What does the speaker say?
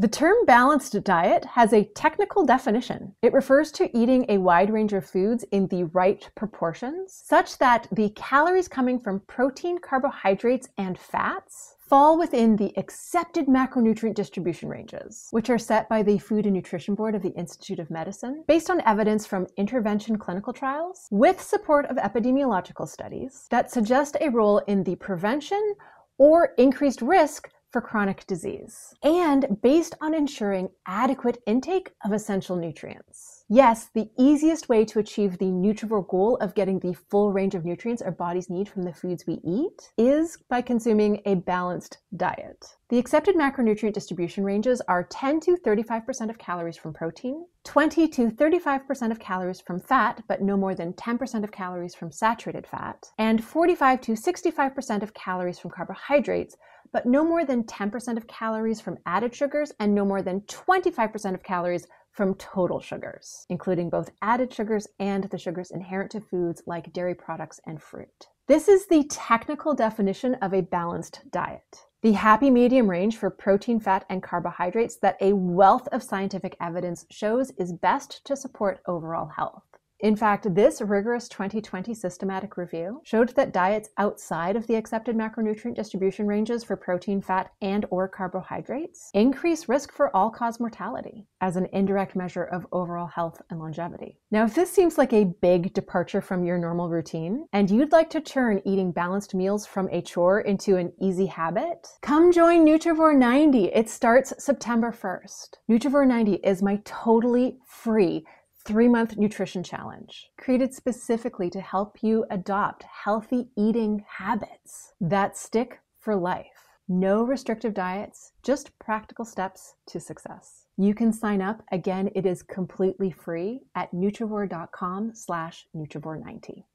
The term balanced diet has a technical definition. It refers to eating a wide range of foods in the right proportions, such that the calories coming from protein, carbohydrates, and fats fall within the accepted macronutrient distribution ranges, which are set by the Food and Nutrition Board of the Institute of Medicine, based on evidence from intervention clinical trials, with support of epidemiological studies that suggest a role in the prevention or increased risk for chronic disease, and based on ensuring adequate intake of essential nutrients. Yes, the easiest way to achieve the Nutrivore goal of getting the full range of nutrients our bodies need from the foods we eat is by consuming a balanced diet. The accepted macronutrient distribution ranges are 10 to 35% of calories from protein, 20 to 35% of calories from fat, but no more than 10% of calories from saturated fat, and 45 to 65% of calories from carbohydrates, but no more than 10% of calories from added sugars and no more than 25% of calories from total sugars, including both added sugars and the sugars inherent to foods like dairy products and fruit. This is the technical definition of a balanced diet, the happy medium range for protein, fat, and carbohydrates that a wealth of scientific evidence shows is best to support overall health. In fact, this rigorous 2020 systematic review showed that diets outside of the accepted macronutrient distribution ranges for protein, fat, and/or carbohydrates increase risk for all-cause mortality as an indirect measure of overall health and longevity. Now, if this seems like a big departure from your normal routine, and you'd like to turn eating balanced meals from a chore into an easy habit, come join Nutrivore 90. It starts September 1st. Nutrivore 90 is my totally free three-month nutrition challenge created specifically to help you adopt healthy eating habits that stick for life. No restrictive diets, just practical steps to success. You can sign up. Again, it is completely free at nutrivore.com/nutrivore90.